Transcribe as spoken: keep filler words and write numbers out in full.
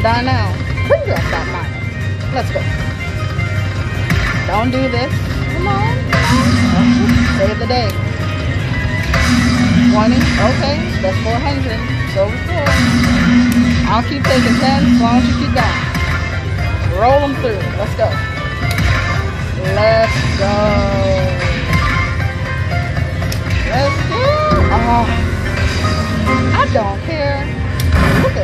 and Darnell. Bring your stuff, Mama. Let's go. Don't do this. Come on. Save the day. twenty. Okay. That's four hundred. So four. I'll keep taking ten as long as you keep going. Roll them through. Let's go. Let's go. Let's go. Oh. I don't care. Look at